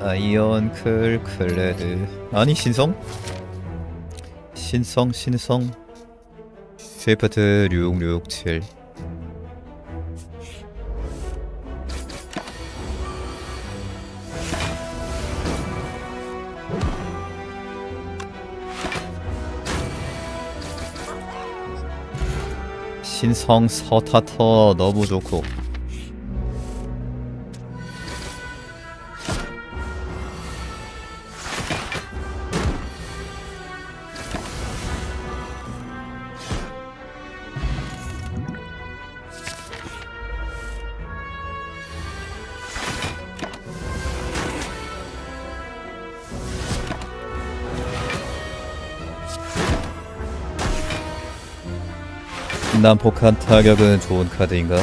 아이언클래드. 아니 신성 시프트 667. 신성 서타터 너무 좋고. 난폭한 타격은 좋은 카드인가?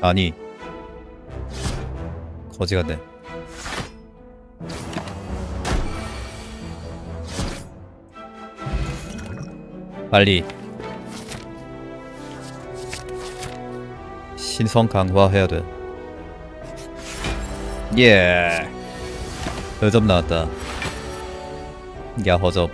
아니 거지같네. 빨리 신성 강화해야돼. 예, 허접 나왔다. 야, 허접.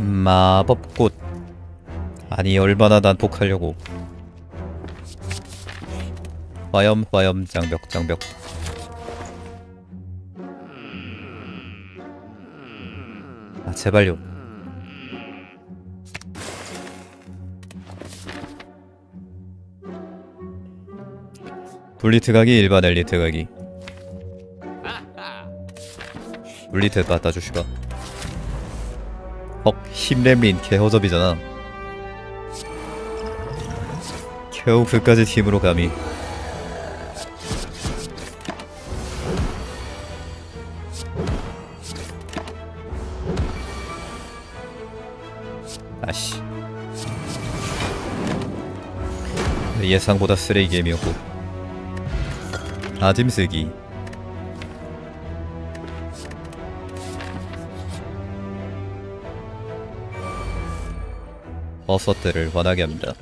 마법꽃. 아니 얼마나 난폭하려고. 화염 장벽. 아 제발요. 블리트 가기, 일반 엘리트 가기. 블리트 갖다 주시라. 힘렘린 개허접이잖아. 겨우 그까지 힘으로 감히. 아씨, 예상보다 쓰레기 게임이었고. 아짐쓰기. 버섯들을 원하게 합니다.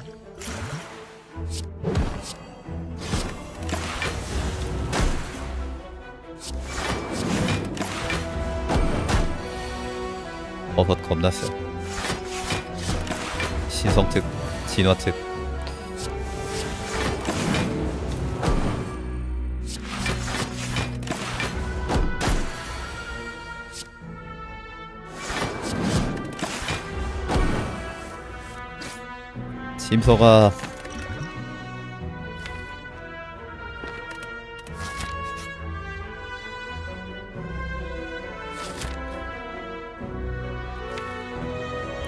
버섯 겁나 쎄. 신성특, 진화특. 짐서가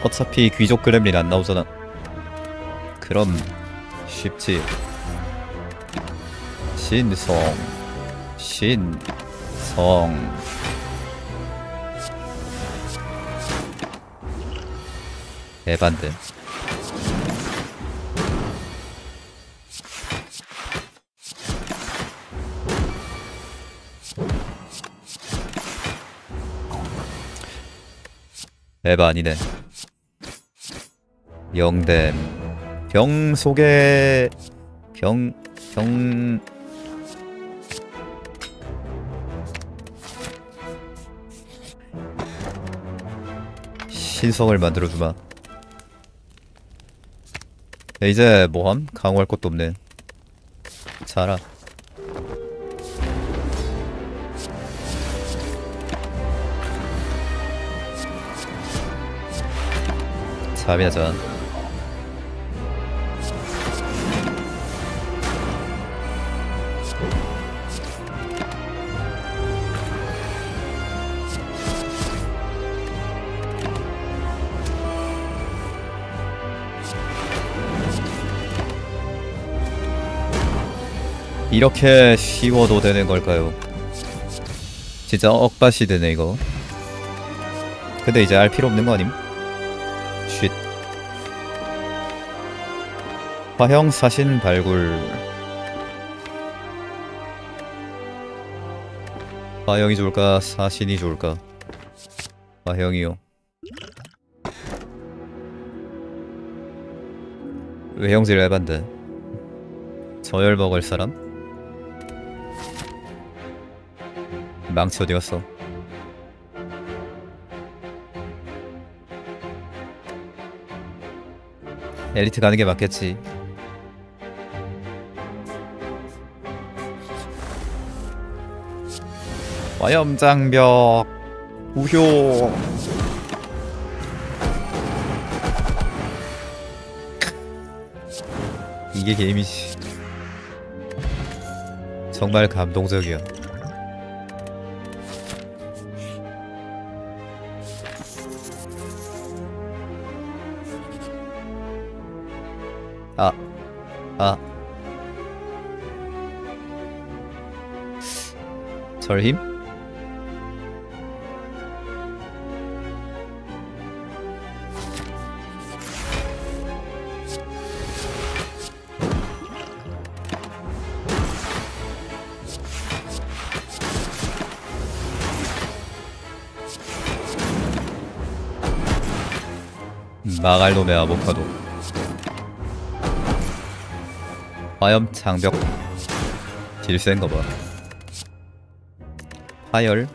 어차피 귀족 그램린 안 나오잖아. 그럼 쉽지. 신성 에반데. 에바 아니네. 영댐. 병 속에 병 신성을 만들어주마. 이제 뭐함? 강화할 것도 없네. 자라. 자비하자. 이렇게 쉬워도 되는 걸까요? 진짜 억밭이 되네 이거. 근데 이제 알 필요 없는 거 아님? 쉿. 화형 사신 발굴. 화형이 좋을까? 사신이 좋을까? 화형이요. 외형질 해반데 저열 먹을 사람? 망치 어디갔어? 엘리트 가는게 맞겠지. 화염장벽 우효. 이게 게임이지. 정말 감동적이야. 절힘? 나갈 놈의 아보카도. 화염 장벽 딜 센 거 봐. 파열.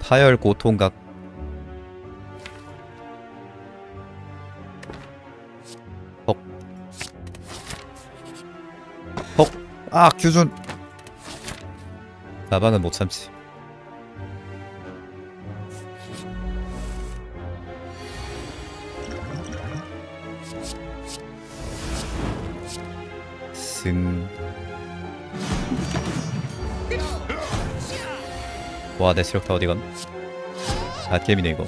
파열 고통각. 퍽. 퍽. 아 규준. 나방은 못 참지. 와, 내 체력 다 어디간? 갓겜이네 이거.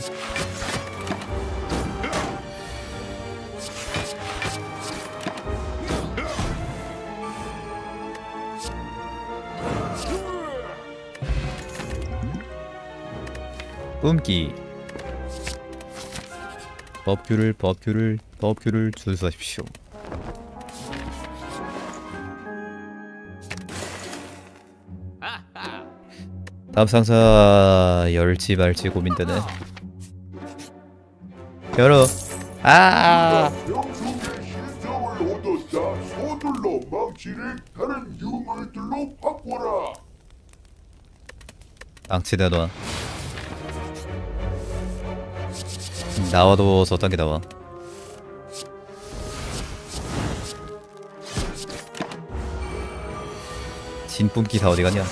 뿜기. 법규를 준수하십시오. 다음 상사 열지 말지 고민되네. 열어. 아. 소들로 망치를 다른 유물들로 바꿔라. 망치 내놔. 나와도 저딴 게 나와. 진뿜기 다 어디 갔냐?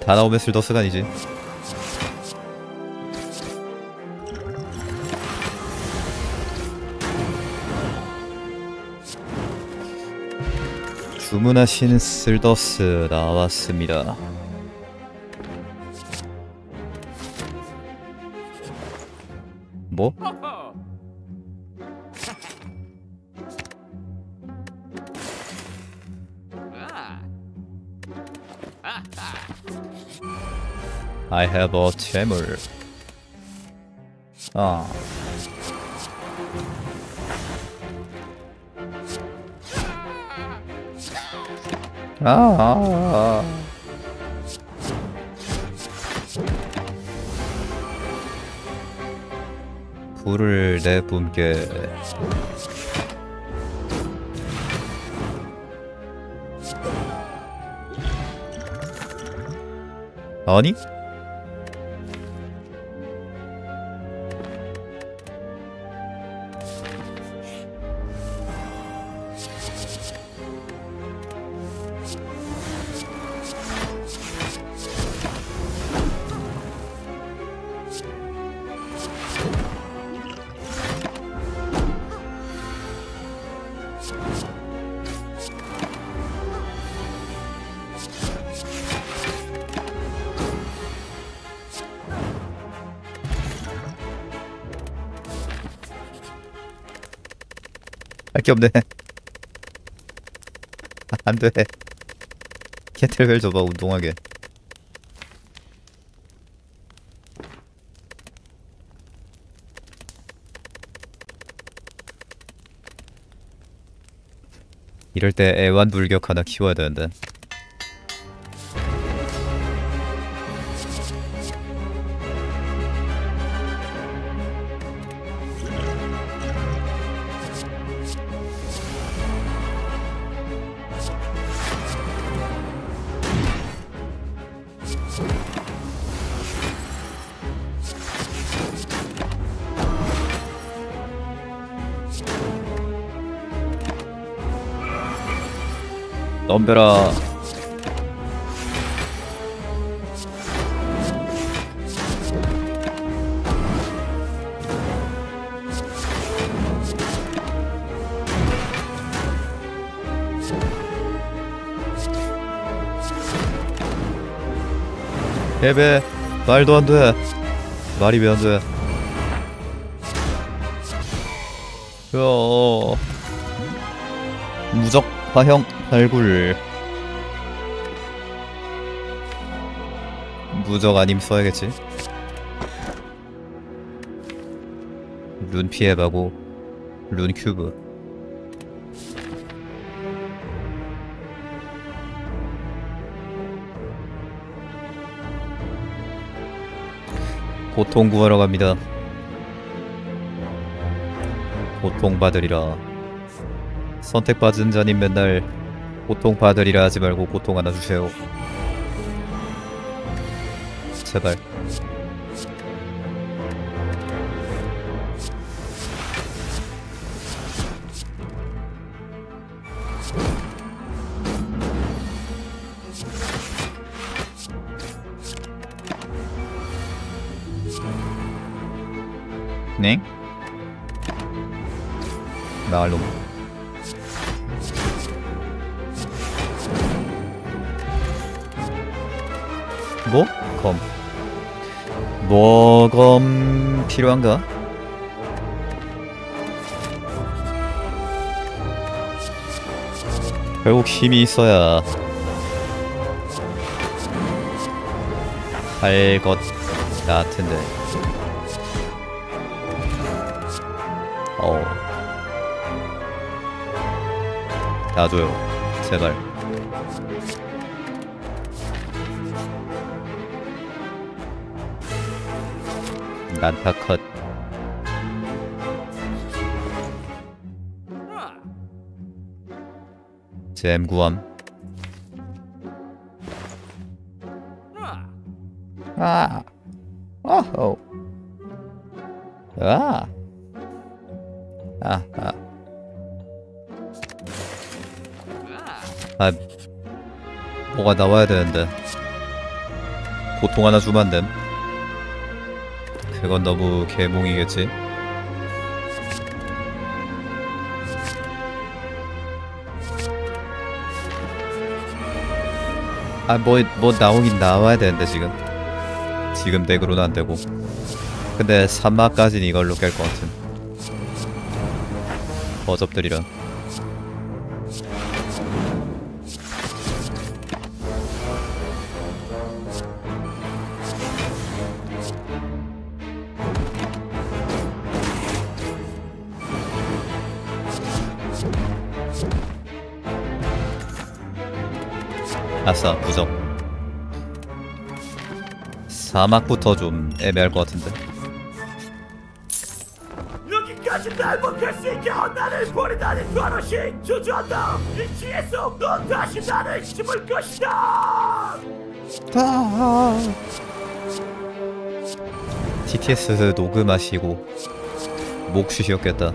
다 나오면 슬더스가 아니지. 주문하신 슬더스 나왔습니다. 뭐? I have a tremor. 아. 불을 내뿜게. 아니? 할 게 없네. 안돼. 캐틀벨 줘봐, 운동하게. 이럴 때 애완물격 하나 키워야 되는데. 덤벼라. 예배. 말도 안 돼. 말이 왜 안 돼. 무적 파형 발굴. 무적 아님 써야겠지. 룬 피해가고 룬 큐브. 고통 구하러 갑니다. 고통 받으리라. 선택받은 자님 맨날 고통 받으리라 하지 말고 고통 하나 주세요. 제발. 네? 나 알로. 뭐? 검. 뭐 검 필요한가? 결국 힘이 있어야 할 것 같은데. 놔줘요 제발. 난타 컷. 잼 구함. 아, 어허. 아, 아하. 아, 뭐가 나와야 되는데. 고통 하나 주면 안 됨. 그건 너무 개몽이겠지? 아, 뭐 나오긴 나와야 되는데 지금. 지금 덱으로는 안 되고. 근데 3마까지는 이걸로 깰 것 같은. 버접들이랑. 아싸, 무적. 사막부터 좀 애매할 것 같은데. 여기까지 날 먹겠으니까 나를 버리다니 도로시 주저한다. 이 지에서 넌 다시 나를 심을 것이다. TTS 녹음하시고 목 쉬셨겠다.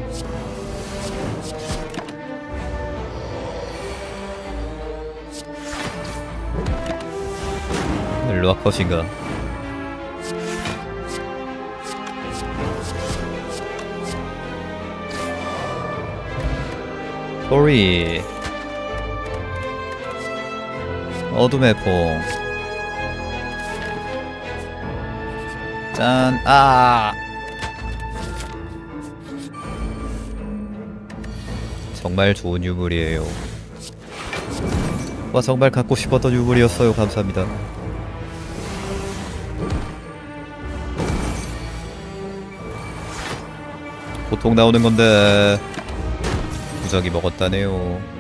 일로와 컷인가. 소리. 어둠의 봉. 짠. 아, 정말 좋은 유물이에요. 와, 정말 갖고 싶었던 유물이었어요. 감사합니다. 보통 나오는 건데 무작위 먹었다네요.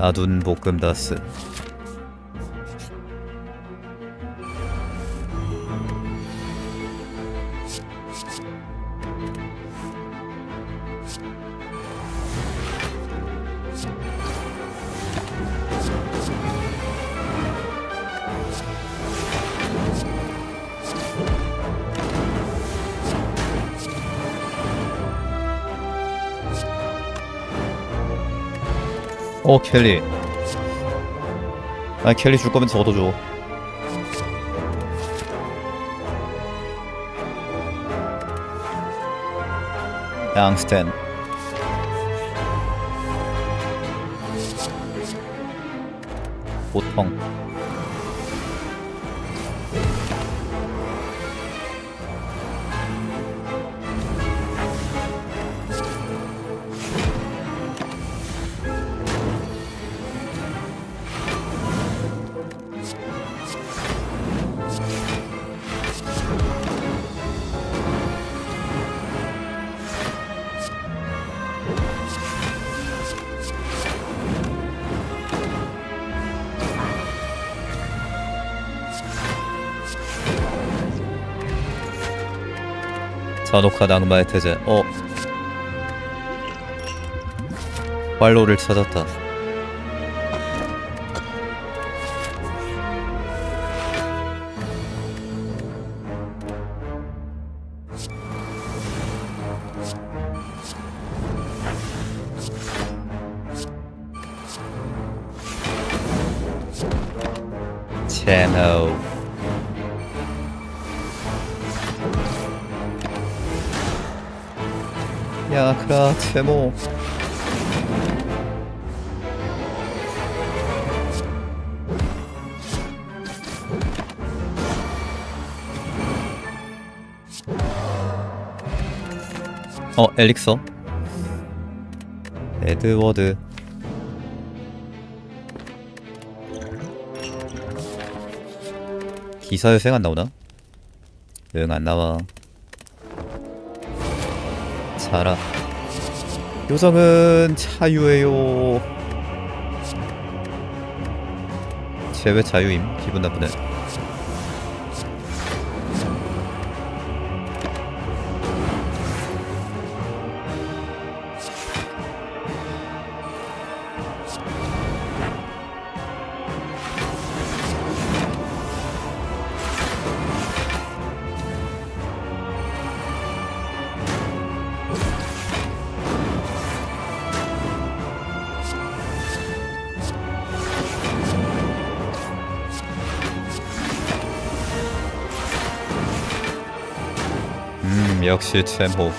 아둔 볶음 다스. 어, 켈리. 아, 켈리 줄 거면 저도 줘. 양스텐. 보통. 잔혹한 악마의 태제. 어, 활로를 찾았다. 제노. 야, 그라, 제모. 어, 엘릭서. 에드워드. 기사회생 안 나오나? 응, 안 나와. 자라. 요정은 자유예요. 제외 자유임. 기분 나쁘네. 역시 챔호.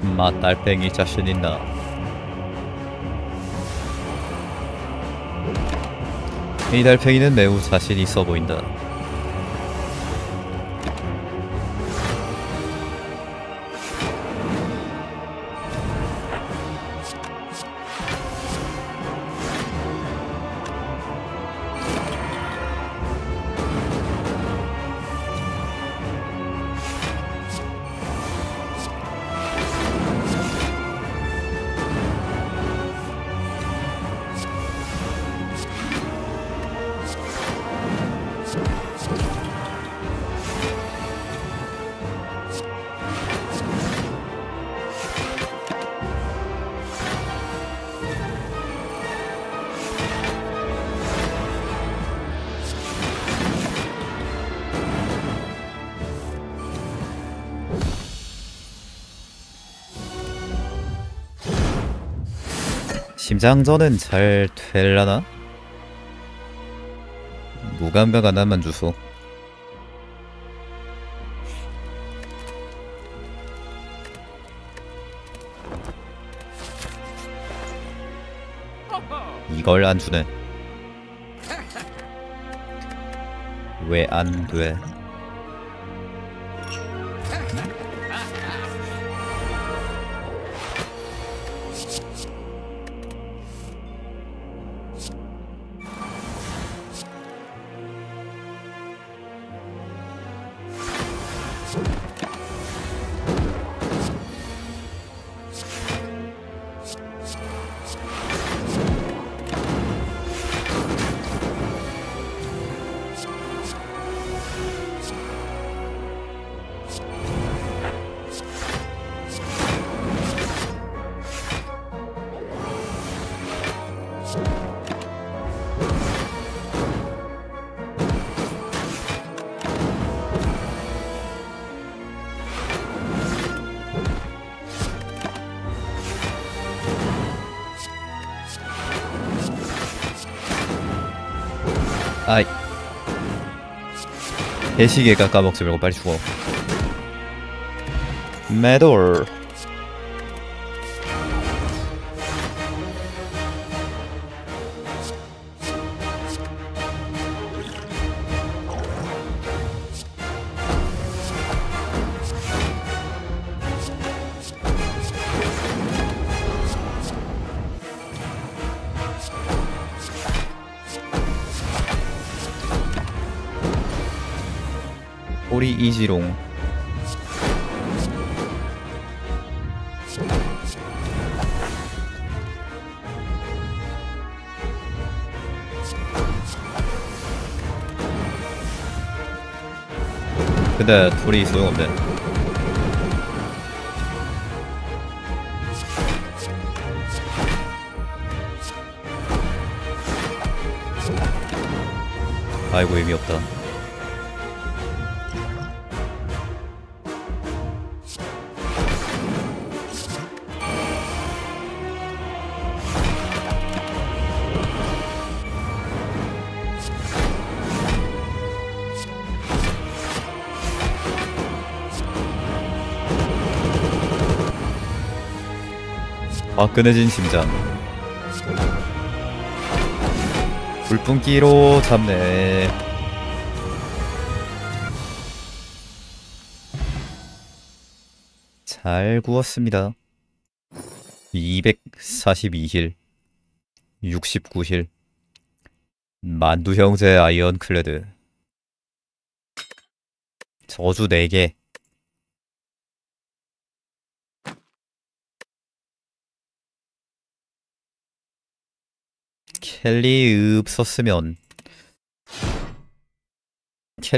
엄마 딸뱅이 자신 있나? 이 달팽이는 매우 자신 있어 보인다. 심장전은 잘 될라나? 무감각 하나만 주소. 이걸 안 주네. 왜 안 돼? 아이, 개시계가 까먹지 말고 빨리 죽어. 메돌. 우리 이지롱 근데 둘이 소용없네. 아이고 의미 없다. 화끈해진 심장. 불pun기로 잡네. 잘 구웠습니다. 242힐 69힐. 만두 형제 아이언클래드 저주 4개. 켈리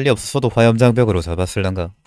없었어도 화염장벽으로 잡았을란가.